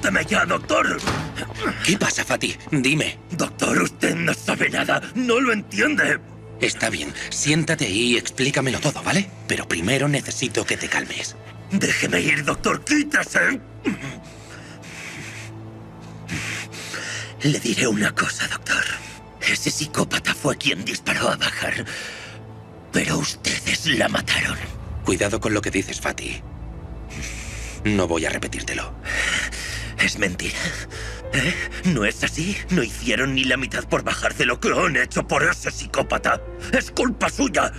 ¡Suéltame ya, doctor! ¿Qué pasa, Fatih? Dime. Doctor, usted no sabe nada. No lo entiende. Está bien. Siéntate ahí y explícamelo todo, ¿vale? Pero primero necesito que te calmes. Déjeme ir, doctor. ¡Quítase! Le diré una cosa, doctor. Ese psicópata fue quien disparó a Bahar. Pero ustedes la mataron. Cuidado con lo que dices, Fatih. No voy a repetírtelo. Es mentira. ¿Eh? ¿No es así? No hicieron ni la mitad por Bahar de lo que han hecho por ese psicópata. ¡Es culpa suya!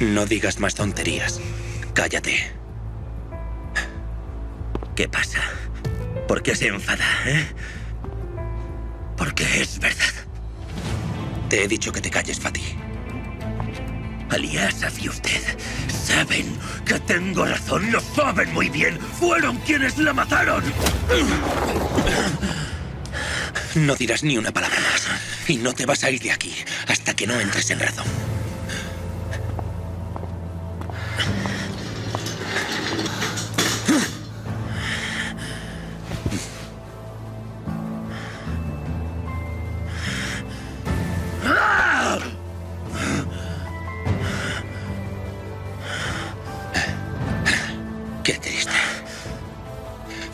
No digas más tonterías. Cállate. ¿Qué pasa? ¿Por qué se enfada, eh? Porque es verdad. Te he dicho que te calles, Fatih. Alias, hacia usted. Saben que tengo razón, lo saben muy bien. Fueron quienes la mataron. No dirás ni una palabra más. Y no te vas a ir de aquí hasta que no entres en razón.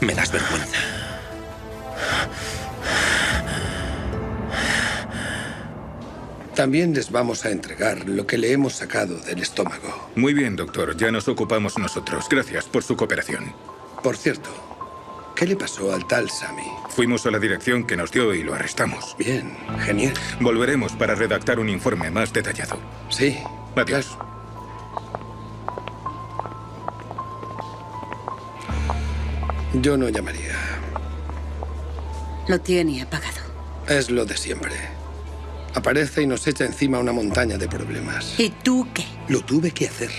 Me das vergüenza. También les vamos a entregar lo que le hemos sacado del estómago. Muy bien, doctor. Ya nos ocupamos nosotros. Gracias por su cooperación. Por cierto, ¿qué le pasó al tal Sammy? Fuimos a la dirección que nos dio y lo arrestamos. Bien, genial. Volveremos para redactar un informe más detallado. Sí. Matías. Claro. Yo no llamaría. Lo tiene apagado. Es lo de siempre. Aparece y nos echa encima una montaña de problemas. ¿Y tú qué? Lo tuve que hacer.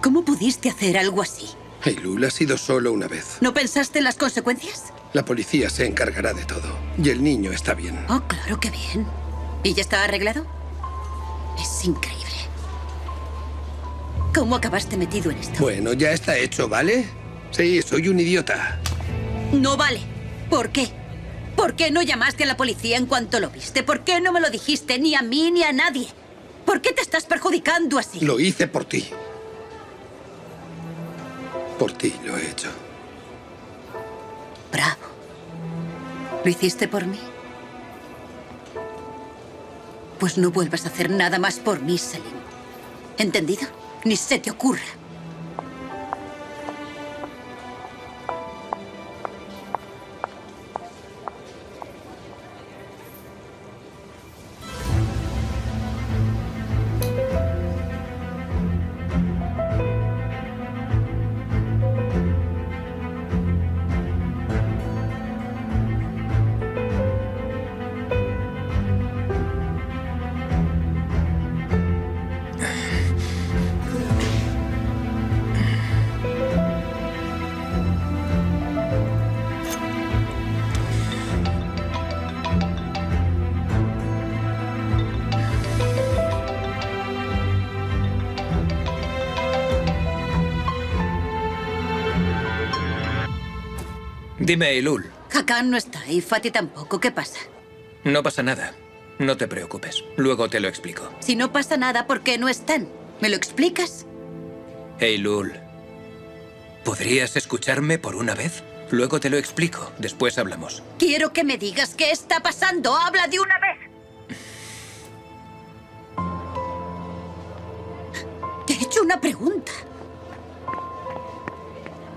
¿Cómo pudiste hacer algo así? Eylül ha sido solo una vez. ¿No pensaste en las consecuencias? La policía se encargará de todo. Y el niño está bien. Oh, claro que bien. ¿Y ya está arreglado? Es increíble. ¿Cómo acabaste metido en esto? Bueno, ya está hecho, ¿vale? Sí, soy un idiota. No vale. ¿Por qué? ¿Por qué no llamaste a la policía en cuanto lo viste? ¿Por qué no me lo dijiste ni a mí ni a nadie? ¿Por qué te estás perjudicando así? Lo hice por ti. Por ti lo he hecho. Bravo. ¿Lo hiciste por mí? Pues no vuelvas a hacer nada más por mí, Selim. ¿Entendido? Ni se te ocurra. Dime, Eylül. Hakan no está y Fatih tampoco. ¿Qué pasa? No pasa nada. No te preocupes. Luego te lo explico. Si no pasa nada, ¿por qué no están? ¿Me lo explicas? Eylül, ¿podrías escucharme por una vez? Luego te lo explico. Después hablamos. Quiero que me digas qué está pasando. ¡Habla de una vez! Te he hecho una pregunta.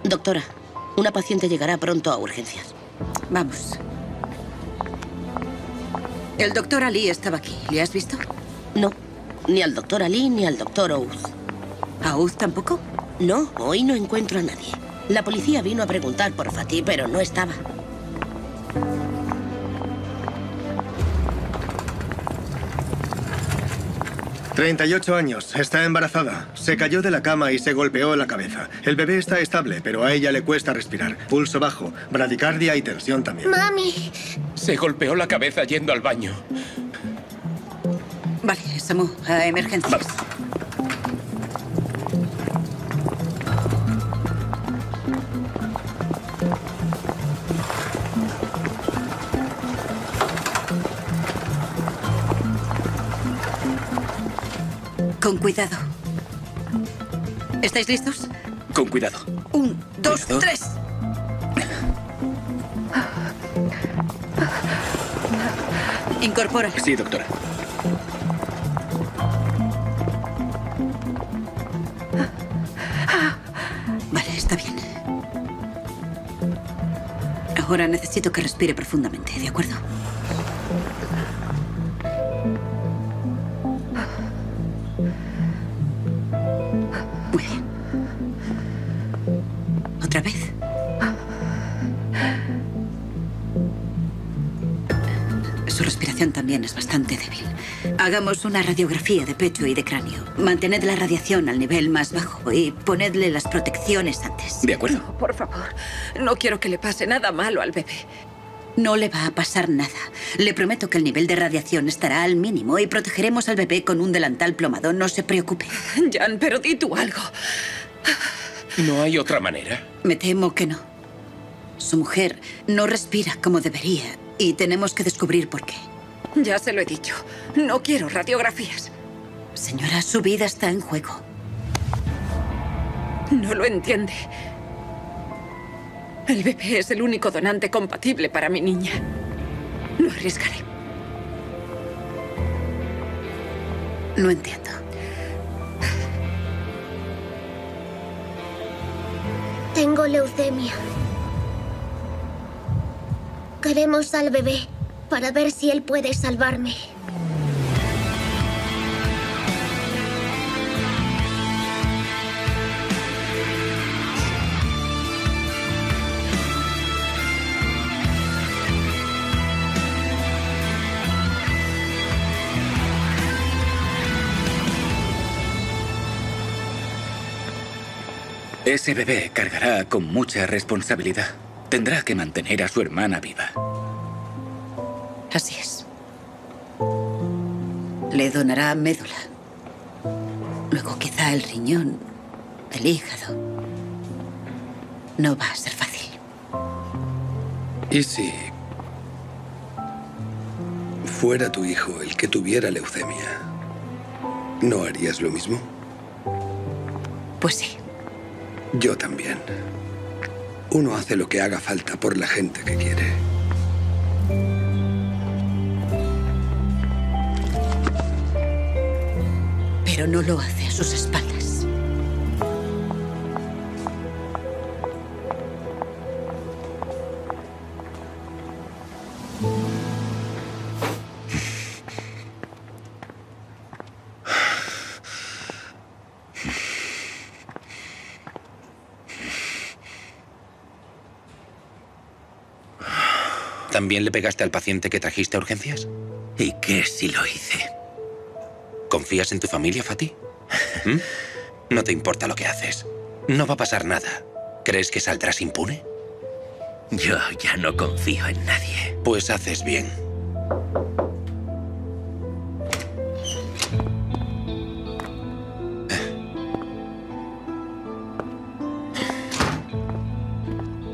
Doctora. Una paciente llegará pronto a urgencias. Vamos. El doctor Ali estaba aquí. ¿Le has visto? No. Ni al doctor Ali ni al doctor Outh. ¿A Outh tampoco? No, hoy no encuentro a nadie. La policía vino a preguntar por Fatih, pero no estaba. «38 años. Está embarazada. Se cayó de la cama y se golpeó la cabeza. El bebé está estable, pero a ella le cuesta respirar. Pulso bajo, bradicardia y tensión también». «Mami». Se golpeó la cabeza yendo al baño. Vale, Samu, a emergencias. Vale. Con cuidado. ¿Estáis listos? Con cuidado. 1, 2, 3. Incorpora. Sí, doctora. Vale, está bien. Ahora necesito que respire profundamente, ¿de acuerdo? Muy bien. ¿Otra vez? Su respiración también es bastante débil. Hagamos una radiografía de pecho y de cráneo. Mantened la radiación al nivel más bajo y ponedle las protecciones antes. De acuerdo. No, por favor, no quiero que le pase nada malo al bebé. No le va a pasar nada. Le prometo que el nivel de radiación estará al mínimo y protegeremos al bebé con un delantal plomado. No se preocupe. Jan, pero di tú algo. ¿No hay otra manera? Me temo que no. Su mujer no respira como debería. Y tenemos que descubrir por qué. Ya se lo he dicho. No quiero radiografías. Señora, su vida está en juego. No lo entiende. El bebé es el único donante compatible para mi niña. Lo arriesgaré. No entiendo. Tengo leucemia. Queremos al bebé para ver si él puede salvarme. Ese bebé cargará con mucha responsabilidad. Tendrá que mantener a su hermana viva. Así es. Le donará médula. Luego quizá el riñón, el hígado. No va a ser fácil. ¿Y si fuera tu hijo el que tuviera leucemia? ¿No harías lo mismo? Pues sí. Yo también. Uno hace lo que haga falta por la gente que quiere. Pero no lo hace a sus espaldas. ¿También le pegaste al paciente que trajiste a urgencias? ¿Y qué si lo hice? ¿Confías en tu familia, Fatih? No te importa lo que haces. No va a pasar nada. ¿Crees que saldrás impune? Yo ya no confío en nadie. Pues haces bien.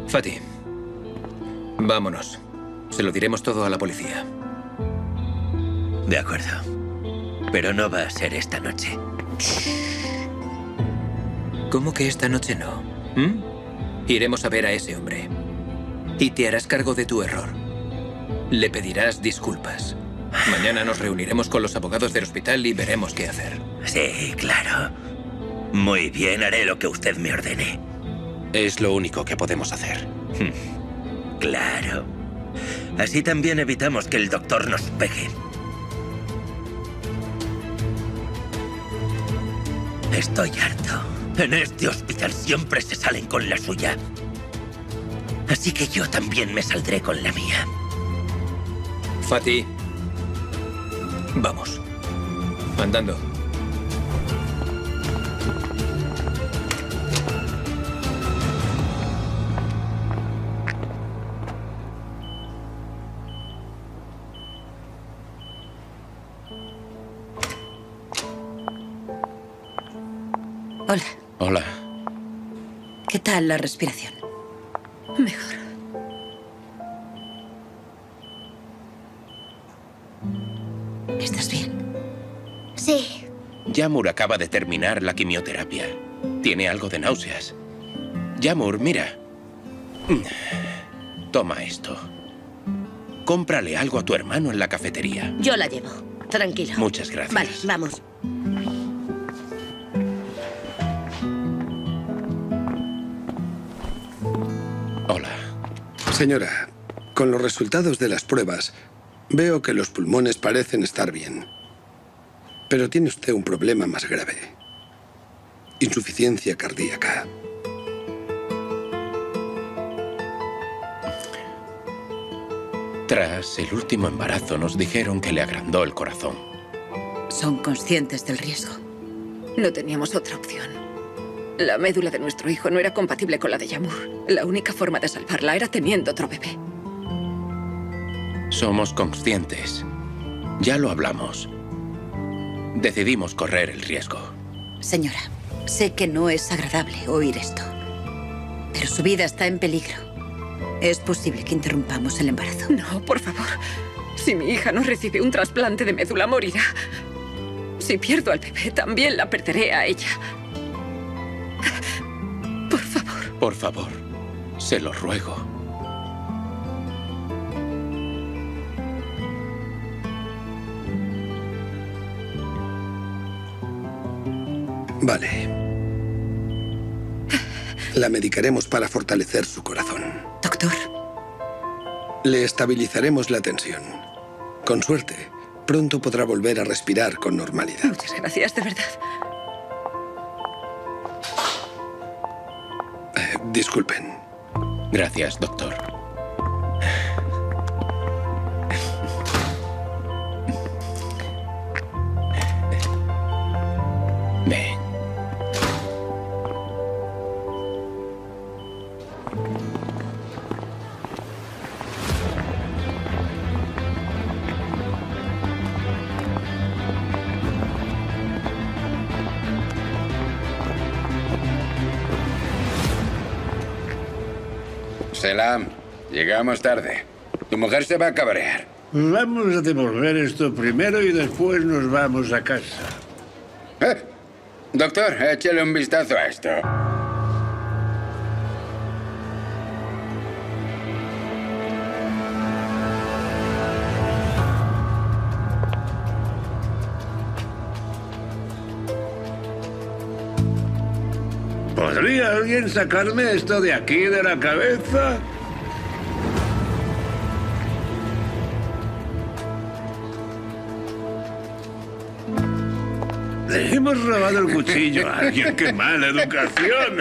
Fatih, vámonos. Se lo diremos todo a la policía. De acuerdo. Pero no va a ser esta noche. ¿Cómo que esta noche no? Iremos a ver a ese hombre. Y te harás cargo de tu error. Le pedirás disculpas. Mañana nos reuniremos con los abogados del hospital y veremos qué hacer. Sí, claro. Muy bien, haré lo que usted me ordene. Es lo único que podemos hacer. Claro. Así también evitamos que el doctor nos pegue. Estoy harto. En este hospital siempre se salen con la suya. Así que yo también me saldré con la mía. Fatih. Vamos. Andando. Hola. Hola. ¿Qué tal la respiración? Mejor. ¿Estás bien? Sí. Yağmur acaba de terminar la quimioterapia. Tiene algo de náuseas. Yağmur, mira. Toma esto. Cómprale algo a tu hermano en la cafetería. Yo la llevo. Tranquilo. Muchas gracias. Vale, vamos. Hola. Señora, con los resultados de las pruebas, veo que los pulmones parecen estar bien. Pero tiene usted un problema más grave. Insuficiencia cardíaca. Tras el último embarazo nos dijeron que le agrandó el corazón. Son conscientes del riesgo. No teníamos otra opción. La médula de nuestro hijo no era compatible con la de Yağmur. La única forma de salvarla era teniendo otro bebé. Somos conscientes. Ya lo hablamos. Decidimos correr el riesgo. Señora, sé que no es agradable oír esto, pero su vida está en peligro. Es posible que interrumpamos el embarazo. No, por favor. Si mi hija no recibe un trasplante de médula, morirá. Si pierdo al bebé, también la perderé a ella. Por favor. Por favor. Se lo ruego. Vale. La medicaremos para fortalecer su corazón. Doctor. Le estabilizaremos la tensión. Con suerte, pronto podrá volver a respirar con normalidad. Muchas gracias, de verdad. Disculpen. Gracias, doctor. Ven. Selam, llegamos tarde. Tu mujer se va a cabrear. Vamos a devolver esto primero y después nos vamos a casa. Doctor, échale un vistazo a esto. ¿Podría alguien sacarme esto de aquí, de la cabeza? Le hemos robado el cuchillo a alguien. ¡Qué mala educación!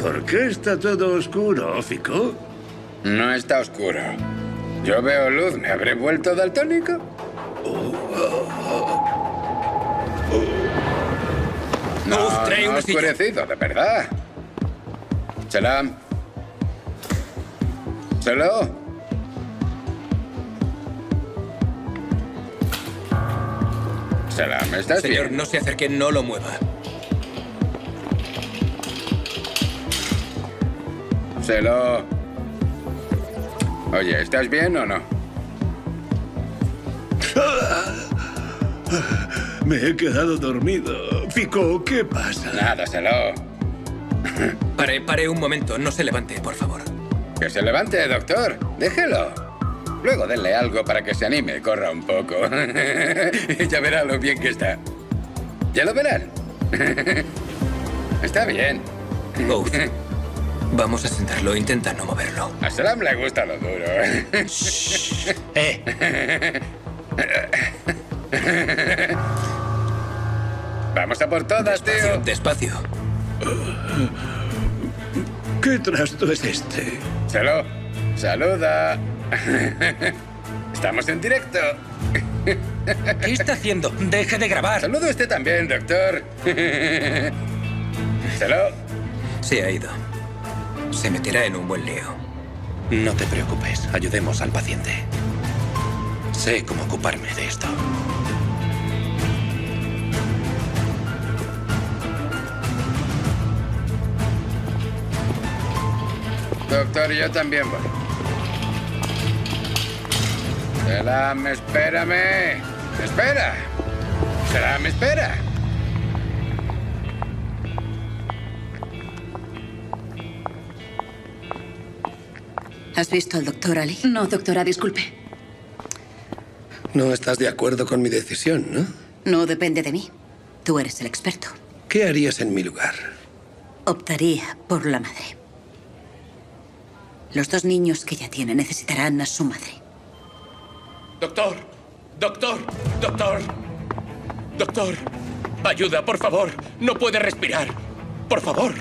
¿Por qué está todo oscuro, Fico? No está oscuro. Yo veo luz. ¿Me habré vuelto daltónico? No, no oscurecido, de verdad. Selam. Selo. Selam, ¿estás bien? Señor, no se acerque, no lo mueva. Selo. Oye, ¿estás bien o no? Me he quedado dormido. Fico, ¿qué pasa? Nada, Selo. Pare un momento. No se levante, por favor. Que se levante, doctor. Déjelo. Luego denle algo para que se anime y corra un poco. Ya verá lo bien que está. Ya lo verán. Está bien. Outh, vamos a sentarlo. Intenta no moverlo. A Salam le gusta lo duro. Shh. ¡Vamos a por todas, tío! Despacio. ¿Qué trasto es este? Selo, saluda. Estamos en directo. ¿Qué está haciendo? ¡Deje de grabar! Saludo a usted también, doctor. Selo. Se ha ido. Se meterá en un buen lío. No te preocupes. Ayudemos al paciente. Sé cómo ocuparme de esto. Doctor, yo también voy. Selam, espérame. Espera. Selam, espera. ¿Has visto al doctor Ali? No, doctora, disculpe. No estás de acuerdo con mi decisión, ¿no? No depende de mí. Tú eres el experto. ¿Qué harías en mi lugar? Optaría por la madre. Los dos niños que ella tiene necesitarán a su madre. Doctor, doctor, doctor, doctor, ayuda, por favor. No puede respirar. Por favor.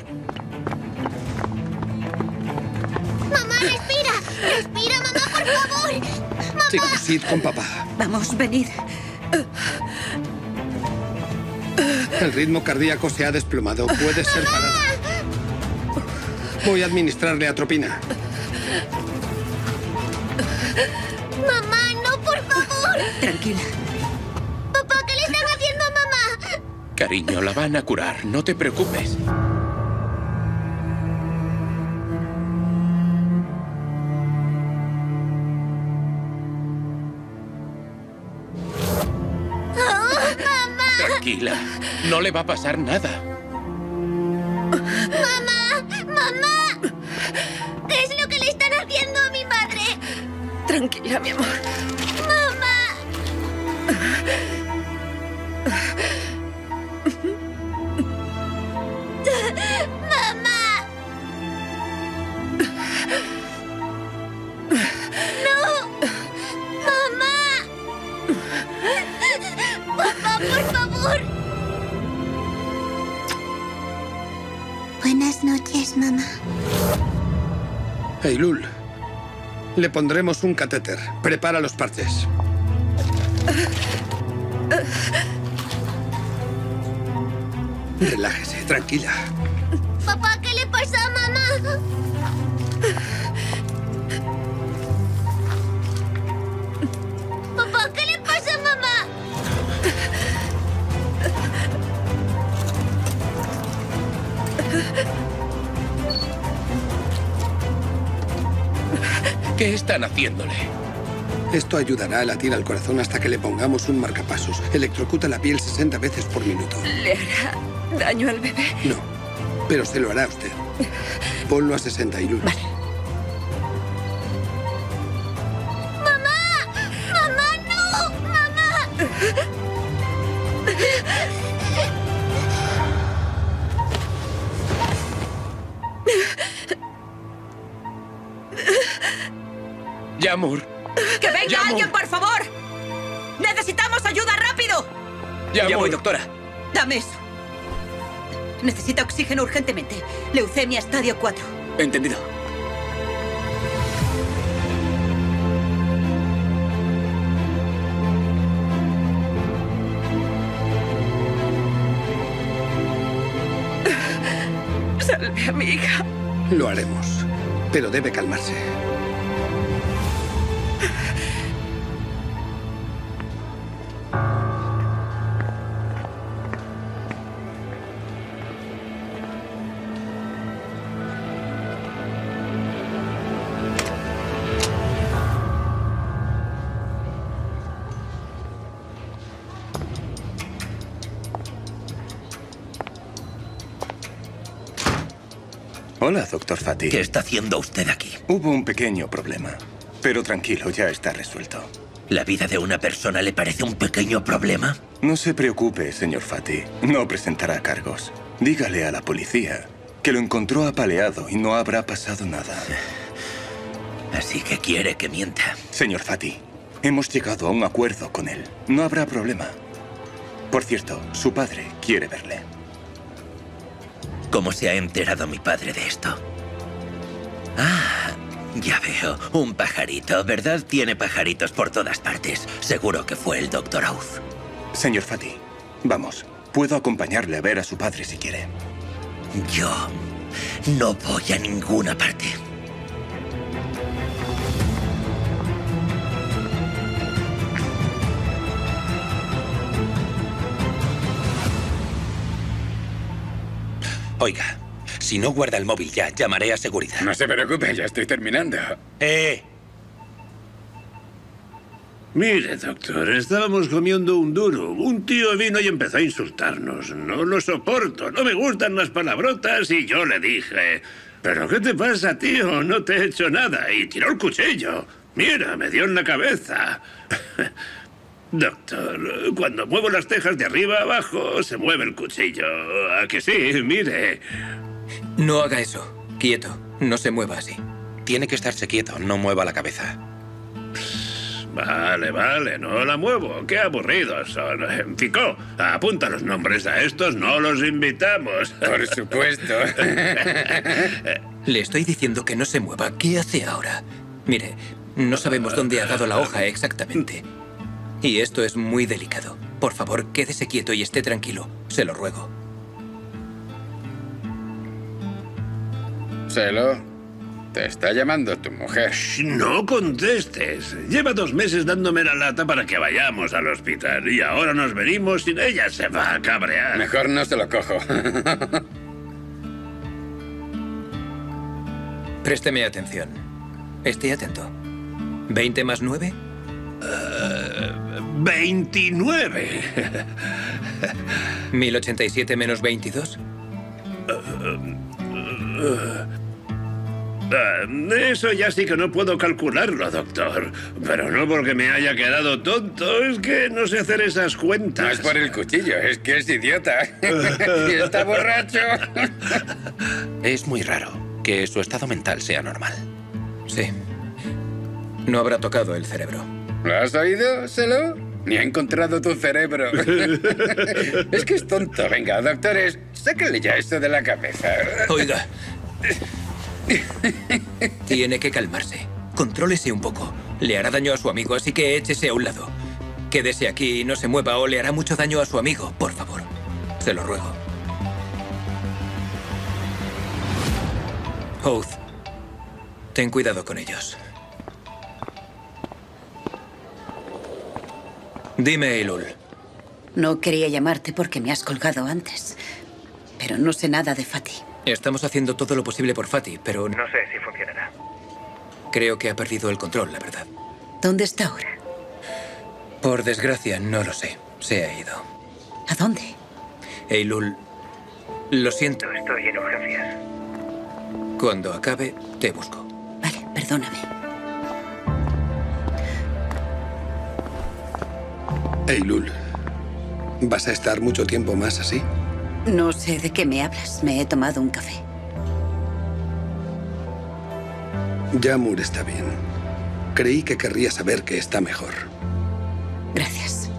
Mamá, respira. Respira, mamá, por favor. Mamá. Chicos, id con papá. Vamos, venid. El ritmo cardíaco se ha desplomado. Puede ser parado. Voy a administrarle atropina. Mamá, no, por favor. Tranquila. Papá, ¿qué le están haciendo a mamá? Cariño, la van a curar. No te preocupes. Tranquila, no le va a pasar nada. ¡Mamá! ¡Mamá! ¿Qué es lo que le están haciendo a mi madre? Tranquila, mi amor. ¡Mamá! ¡Mamá! ¡No! ¡Mamá! ¡Papá, por favor! Buenas noches, mamá. Eylül, le pondremos un catéter. Prepara los parches. Relájese, tranquila. Papá, ¿qué le pasa a mamá? Papá, ¿qué le pasa a mamá? ¿Qué están haciéndole? Esto ayudará a latir al corazón hasta que le pongamos un marcapasos. Electrocuta la piel 60 veces por minuto. ¿Le hará daño al bebé? No, pero se lo hará a usted. Ponlo a 61. Vale. ¡Mamá! ¡Mamá, no! ¡Mamá! Yağmur. ¡Que venga Yağmur. Alguien, por favor! ¡Necesitamos ayuda rápido! Ya voy, doctora. Dame eso. Necesita oxígeno urgentemente. Leucemia estadio 4. Entendido. Salve a mi hija. Lo haremos, pero debe calmarse. Hola, doctor Fatih. ¿Qué está haciendo usted aquí? Hubo un pequeño problema, pero tranquilo, ya está resuelto. ¿La vida de una persona le parece un pequeño problema? No se preocupe, señor Fatih. No presentará cargos. Dígale a la policía que lo encontró apaleado y no habrá pasado nada. Así que quiere que mienta. Señor Fatih, hemos llegado a un acuerdo con él. No habrá problema. Por cierto, su padre quiere verle. ¿Cómo se ha enterado mi padre de esto? Ah, ya veo. Un pajarito, ¿verdad? Tiene pajaritos por todas partes. Seguro que fue el doctor Outh. Señor Fatih, vamos. Puedo acompañarle a ver a su padre si quiere. Yo no voy a ninguna parte. Oiga, si no guarda el móvil ya, llamaré a seguridad. No se preocupe, ya estoy terminando. Mire, doctor, estábamos comiendo un duro. Un tío vino y empezó a insultarnos. No lo soporto, no me gustan las palabrotas y yo le dije... ¿Pero qué te pasa, tío? No te he hecho nada. Y tiró el cuchillo. Mira, me dio en la cabeza. Doctor, cuando muevo las tejas de arriba a abajo, se mueve el cuchillo. ¿A que sí? Mire. No haga eso. Quieto. No se mueva así. Tiene que estarse quieto. No mueva la cabeza. Vale, vale, no la muevo. Qué aburridos son. Fico, apunta los nombres a estos, no los invitamos. Por supuesto. Le estoy diciendo que no se mueva. ¿Qué hace ahora? Mire, no sabemos dónde ha dado la hoja exactamente. Y esto es muy delicado. Por favor, quédese quieto y esté tranquilo. Se lo ruego. Selo. Te está llamando tu mujer. Shh, no contestes. Lleva 2 meses dándome la lata para que vayamos al hospital y ahora nos venimos sin ella. Se va a cabrear. Mejor no se lo cojo. Présteme atención. Esté atento. ¿20 más 9? 29. 1087 menos 22. Eso ya sí que no puedo calcularlo, doctor. Pero no porque me haya quedado tonto, es que no sé hacer esas cuentas. No es por el cuchillo, es que es idiota. Y está borracho. Es muy raro que su estado mental sea normal. Sí. No habrá tocado el cerebro. ¿Lo has oído, Selo? Ni ha encontrado tu cerebro. Es que es tonto. Venga, doctores, sácale ya esto de la cabeza. Oiga... Tiene que calmarse. Contrólese un poco. Le hará daño a su amigo, así que échese a un lado. Quédese aquí y no se mueva o le hará mucho daño a su amigo, por favor. Se lo ruego. Outh, ten cuidado con ellos. Dime, Eylül. No quería llamarte porque me has colgado antes, pero no sé nada de Fatih. Estamos haciendo todo lo posible por Fatih, pero... No sé si funcionará. Creo que ha perdido el control, la verdad. ¿Dónde está ahora? Por desgracia, no lo sé. Se ha ido. ¿A dónde? Eylül, lo siento. No estoy en urgencias. Cuando acabe, te busco. Vale, perdóname. Eylül, ¿vas a estar mucho tiempo más así? No sé de qué me hablas. Me he tomado un café. Yağmur está bien. Creí que querría saber que está mejor. Gracias.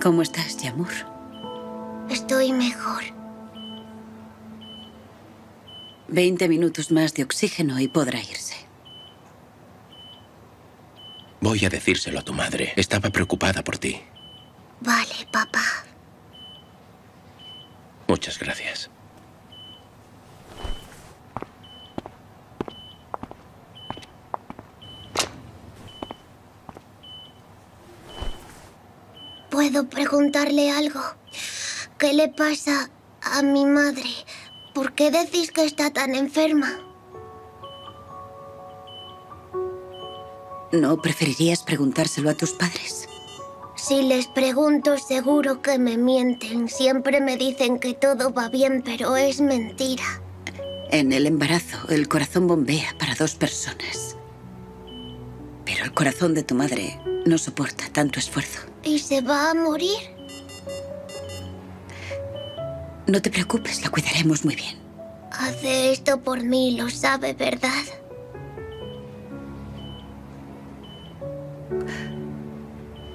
¿Cómo estás, Yağmur? Estoy mejor. 20 minutos más de oxígeno y podrá irse. Voy a decírselo a tu madre. Estaba preocupada por ti. Vale, papá. Muchas gracias. ¿Puedo preguntarle algo? ¿Qué le pasa a mi madre? ¿Por qué decís que está tan enferma? ¿No preferirías preguntárselo a tus padres? Si les pregunto, seguro que me mienten. Siempre me dicen que todo va bien, pero es mentira. En el embarazo, el corazón bombea para 2 personas. Pero el corazón de tu madre no soporta tanto esfuerzo. ¿Y se va a morir? No te preocupes, la cuidaremos muy bien. Hace esto por mí, lo sabe, ¿verdad?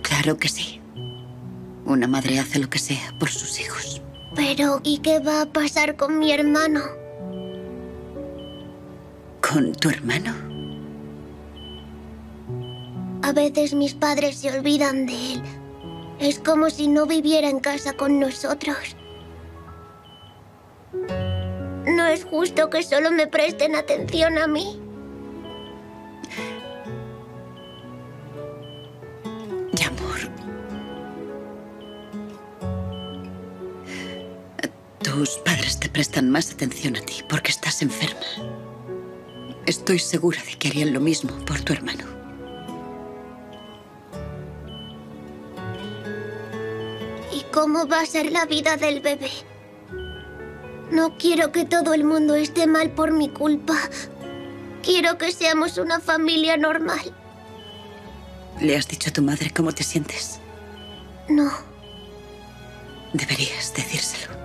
Claro que sí. Una madre hace lo que sea por sus hijos. Pero, ¿y qué va a pasar con mi hermano? ¿Con tu hermano? A veces mis padres se olvidan de él. Es como si no viviera en casa con nosotros. No es justo que solo me presten atención a mí. Tus padres te prestan más atención a ti porque estás enferma. Estoy segura de que harían lo mismo por tu hermano. ¿Y cómo va a ser la vida del bebé? No quiero que todo el mundo esté mal por mi culpa. Quiero que seamos una familia normal. ¿Le has dicho a tu madre cómo te sientes? No. Deberías decírselo.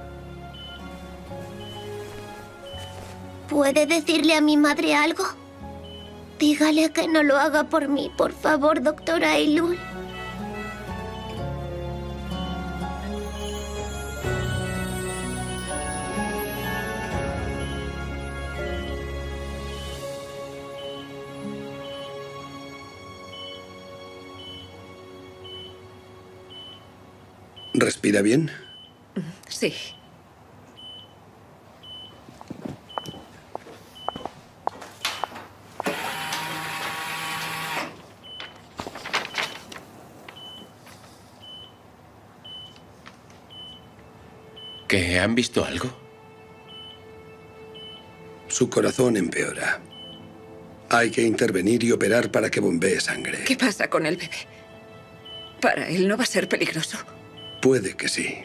¿Puede decirle a mi madre algo? Dígale que no lo haga por mí, por favor, doctora Eylül. ¿Respira bien? Sí. ¿Que han visto algo? Su corazón empeora. Hay que intervenir y operar para que bombee sangre. ¿Qué pasa con el bebé? Para él no va a ser peligroso. Puede que sí.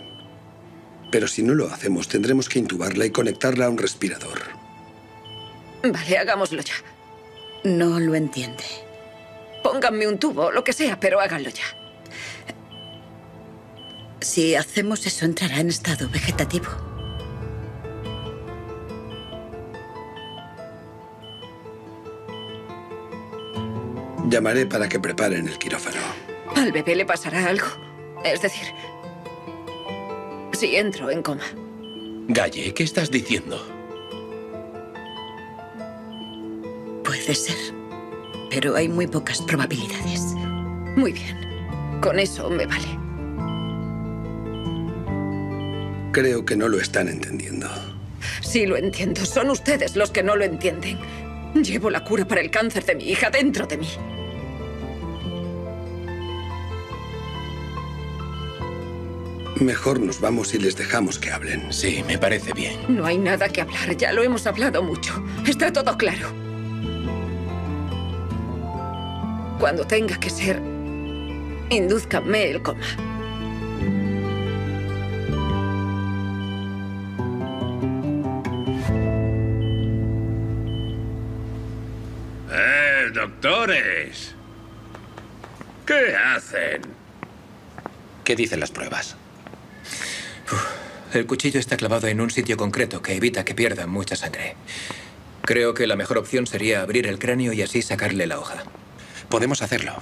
Pero si no lo hacemos, tendremos que intubarla y conectarla a un respirador. Vale, hagámoslo ya. No lo entiende. Pónganme un tubo o lo que sea, pero háganlo ya. Si hacemos eso, entrará en estado vegetativo. Llamaré para que preparen el quirófano. Al bebé le pasará algo. Es decir, si entro en coma. Galle, ¿qué estás diciendo? Puede ser, pero hay muy pocas probabilidades. Muy bien, con eso me vale. Creo que no lo están entendiendo. Sí, lo entiendo. Son ustedes los que no lo entienden. Llevo la cura para el cáncer de mi hija dentro de mí. Mejor nos vamos y les dejamos que hablen. Sí, me parece bien. No hay nada que hablar. Ya lo hemos hablado mucho. Está todo claro. Cuando tenga que ser, indúzcanme el coma. ¡Doctores! ¿Qué hacen? ¿Qué dicen las pruebas? El cuchillo está clavado en un sitio concreto que evita que pierda mucha sangre. Creo que la mejor opción sería abrir el cráneo y así sacarle la hoja. Podemos hacerlo.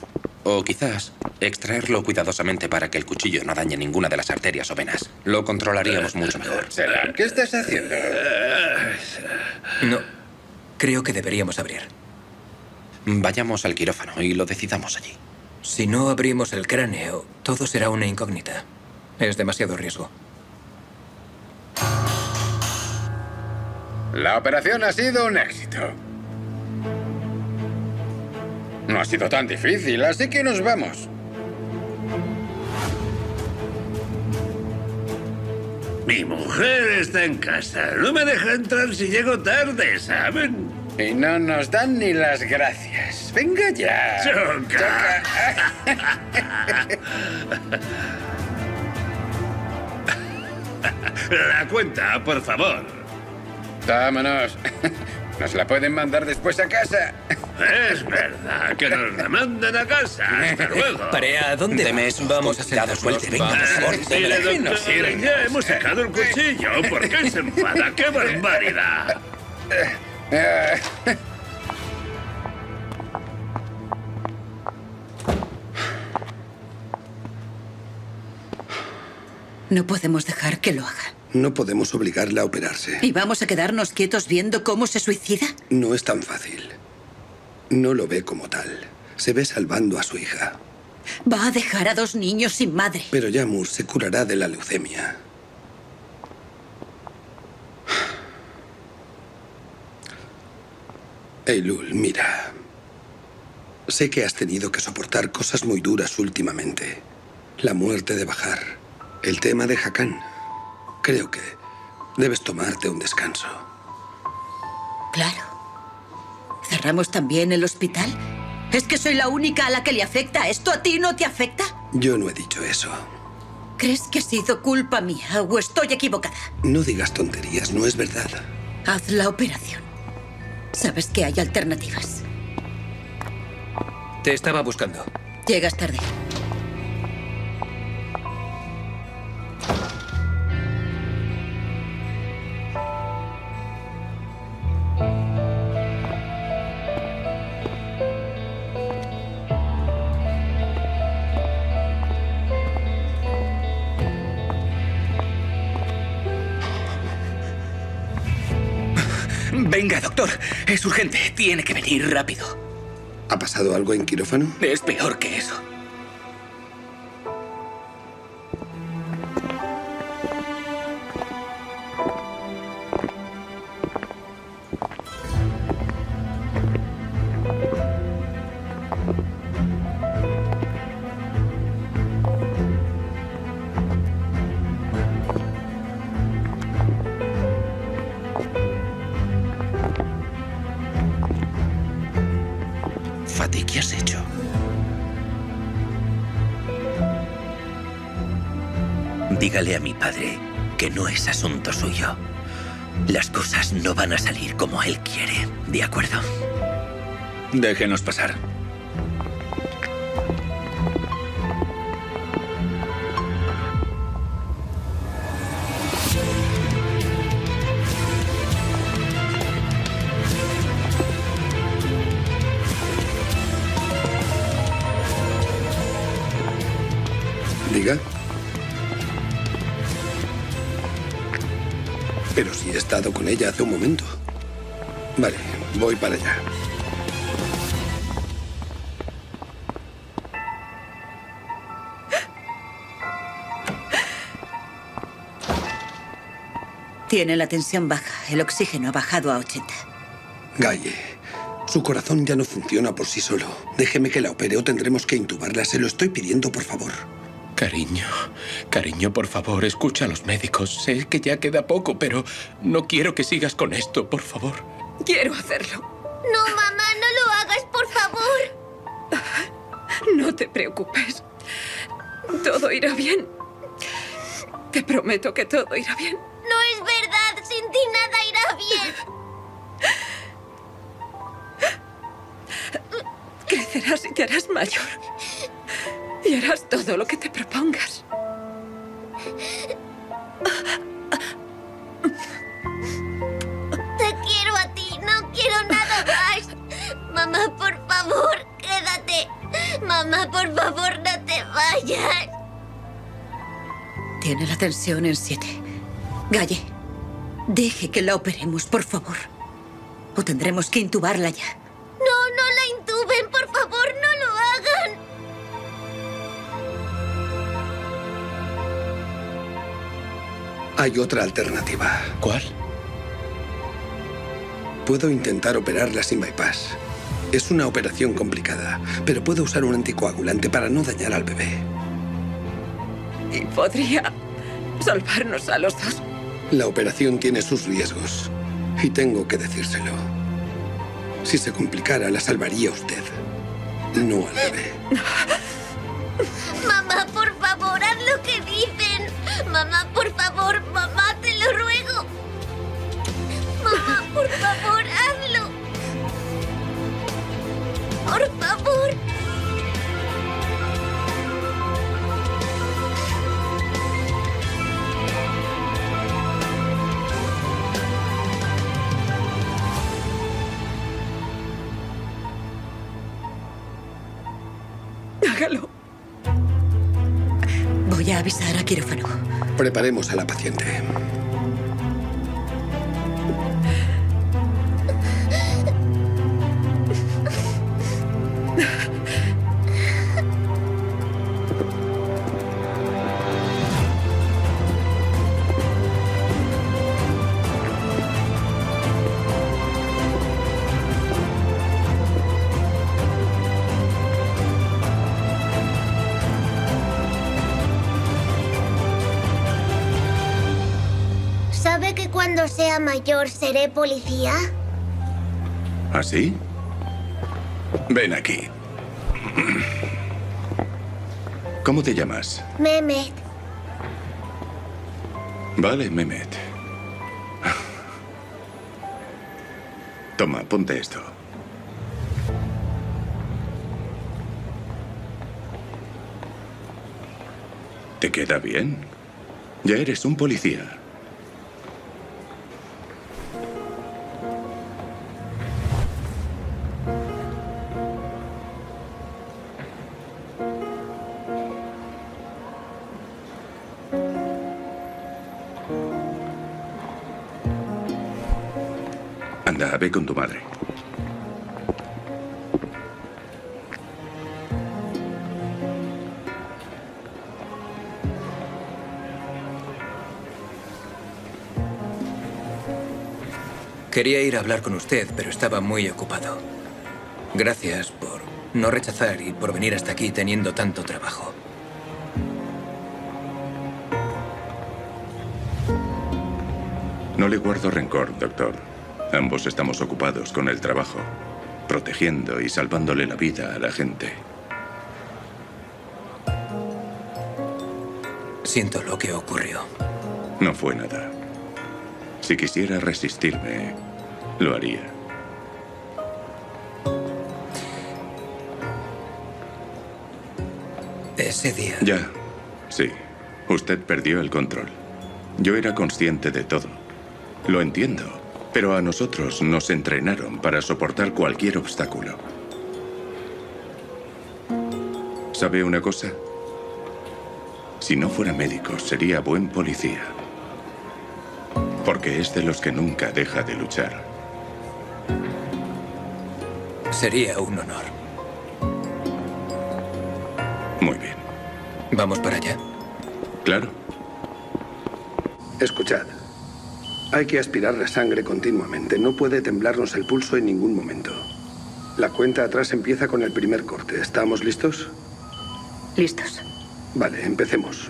O quizás extraerlo cuidadosamente para que el cuchillo no dañe ninguna de las arterias o venas. Lo controlaríamos mucho mejor. Selam, ¿qué estás haciendo? No. Creo que deberíamos abrir. Vayamos al quirófano y lo decidamos allí. Si no abrimos el cráneo, todo será una incógnita. Es demasiado riesgo. La operación ha sido un éxito. No ha sido tan difícil, así que nos vamos. Mi mujer está en casa. No me deja entrar si llego tarde, ¿saben? Y no nos dan ni las gracias. ¡Venga ya! ¡Choca! La cuenta, por favor. Vámonos. Nos la pueden mandar después a casa. Es verdad, que nos la mandan a casa. Hasta luego. Parea, ¿dónde vas? Vamos a sentarnos. Suelte, venga, por favor. Ya hemos sacado el cuchillo. ¿Por qué se enfada? ¡Qué barbaridad! No podemos dejar que lo haga. No podemos obligarla a operarse. ¿Y vamos a quedarnos quietos viendo cómo se suicida? No es tan fácil. No lo ve como tal. Se ve salvando a su hija. Va a dejar a dos niños sin madre. Pero Yağmur se curará de la leucemia. Eylül, mira. Sé que has tenido que soportar cosas muy duras últimamente. La muerte de Bahar. El tema de Hakan. Creo que Debes tomarte un descanso. Claro. ¿Cerramos también el hospital? ¿Es que soy la única a la que le afecta? ¿Esto a ti no te afecta? Yo no he dicho eso. ¿Crees que ha sido culpa mía o estoy equivocada? No digas tonterías, no es verdad. Haz la operación. Sabes que hay alternativas. Te estaba buscando. Llegas tarde. Venga, doctor. Es urgente. Tiene que venir rápido. ¿Ha pasado algo en quirófano? Es peor que eso. Fatih, ¿qué has hecho? Dígale a mi padre que no es asunto suyo. Las cosas no van a salir como él quiere, ¿de acuerdo? Déjenos pasar. Pero sí he estado con ella hace un momento. Vale, voy para allá. Tiene la tensión baja. El oxígeno ha bajado a 80. Galle, su corazón ya no funciona por sí solo. Déjeme que la opere o tendremos que intubarla. Se lo estoy pidiendo, por favor. Cariño, cariño, por favor, escucha a los médicos. Sé que ya queda poco, pero no quiero que sigas con esto, por favor. Quiero hacerlo. No, mamá, no lo hagas, por favor. No te preocupes. Todo irá bien. Te prometo que todo irá bien. No es verdad. Sin ti nada irá bien. Crecerás y te harás mayor. Y harás todo lo que te propongas. Te quiero a ti, no quiero nada más. Mamá, por favor, quédate. Mamá, por favor, no te vayas. Tiene la tensión en 7. Galle, deje que la operemos, por favor. O tendremos que intubarla ya. No, no la intuben, por favor, no lo hagan. Hay otra alternativa. ¿Cuál? Puedo intentar operarla sin bypass. Es una operación complicada, pero puedo usar un anticoagulante para no dañar al bebé. Y podría salvarnos a los dos. La operación tiene sus riesgos, y tengo que decírselo. Si se complicara, la salvaría usted, no al bebé. Mamá, por favor, haz lo que dicen. Mamá, por favor, mamá, te lo ruego. Mamá, por favor, hazlo. Por favor. Hágalo. Voy a avisar a quirófano. Preparemos a la paciente. que cuando sea mayor seré policía? ¿Ah, sí? Ven aquí. ¿Cómo te llamas? Mehmet. Vale, Mehmet. Toma, ponte esto. ¿Te queda bien? Ya eres un policía. Anda, ve con tu madre. Quería ir a hablar con usted, pero estaba muy ocupado. Gracias por no rechazar y por venir hasta aquí teniendo tanto trabajo. No le guardo rencor, doctor. Ambos estamos ocupados con el trabajo, protegiendo y salvándole la vida a la gente. Siento lo que ocurrió. No fue nada. Si quisiera resistirme, lo haría. Ese día... Ya, sí. Usted perdió el control. Yo era consciente de todo. Lo entiendo, pero a nosotros nos entrenaron para soportar cualquier obstáculo. ¿Sabe una cosa? Si no fuera médico, sería buen policía. Porque es de los que nunca deja de luchar. Sería un honor. Muy bien. ¿Vamos para allá? Claro. Escuchad. Hay que aspirar la sangre continuamente. No puede temblarnos el pulso en ningún momento. La cuenta atrás empieza con el primer corte. ¿Estamos listos? Listos. Vale, empecemos.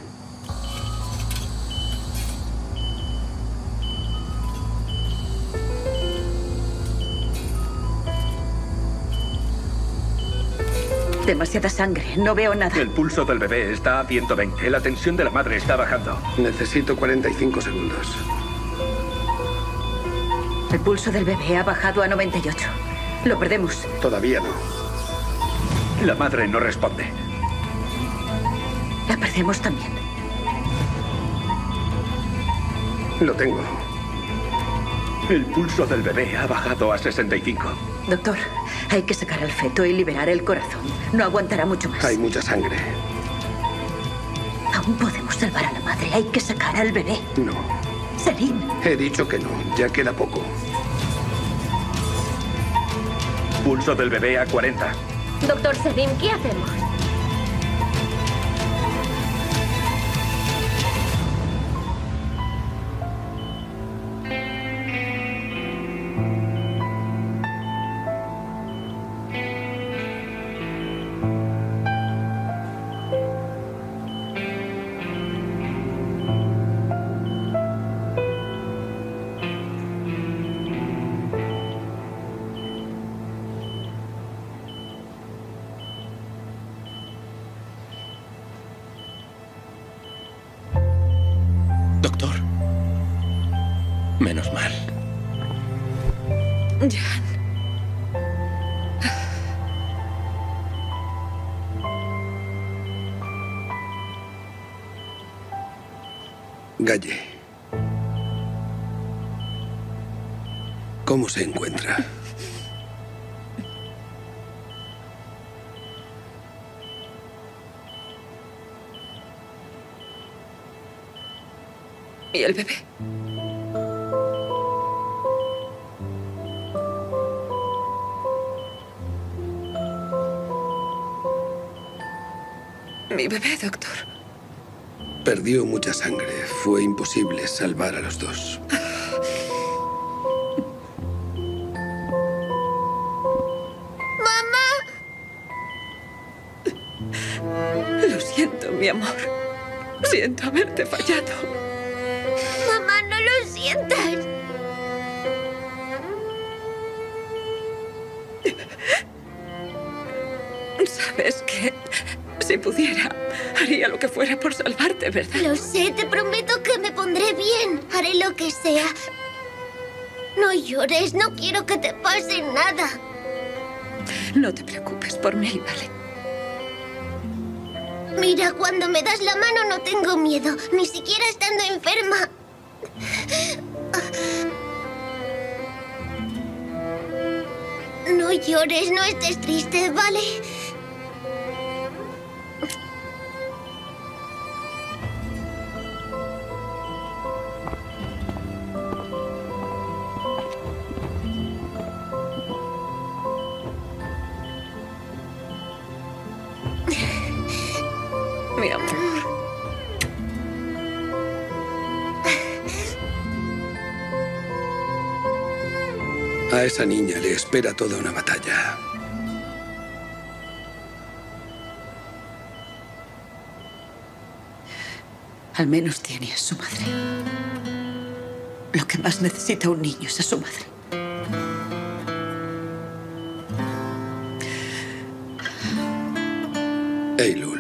Demasiada sangre, no veo nada. El pulso del bebé está a 120. La tensión de la madre está bajando. Necesito 45 segundos. El pulso del bebé ha bajado a 98. Lo perdemos. Todavía no. La madre no responde. La perdemos también. Lo tengo. El pulso del bebé ha bajado a 65. Doctor, hay que sacar al feto y liberar el corazón. No aguantará mucho más. Hay mucha sangre. Aún podemos salvar a la madre. Hay que sacar al bebé. No. Celine. He dicho que no. Ya queda poco. Pulso del bebé a 40. Doctor Celine, ¿qué hacemos? Galle, ¿cómo se encuentra? ¿Y el bebé? Mi bebé, doctor. Perdió mucha sangre. Fue imposible salvar a los dos. ¡Mamá! Lo siento, mi amor. Siento haberte fallado. Mamá, no lo siento. sientan. ¿Sabes qué? Si pudiera, haría lo que fuera por salvarte, ¿verdad? Lo sé, te prometo que me pondré bien. Haré lo que sea. No llores, no quiero que te pase nada. No te preocupes por mí, ¿vale? Mira, cuando me das la mano no tengo miedo, ni siquiera estando enferma. No llores, no estés triste, ¿vale? Mi amor. A esa niña le espera toda una batalla. Al menos tiene a su madre. Lo que más necesita un niño es a su madre. Eylül.